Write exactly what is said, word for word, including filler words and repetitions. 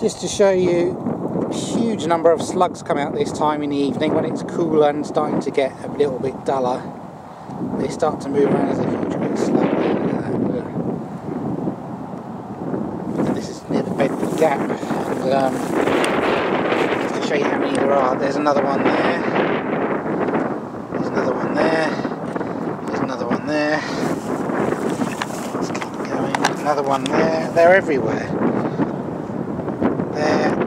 just to show you a huge number of slugs come out this time in the evening when it's cooler and starting to get a little bit duller. They start to move around as a huge bit slug. This is near the Bedford Gap. And, um, just to show you how many there are, there's another one there. There's another one there. There's another one there. Let's keep going. Another one there. They're everywhere. There.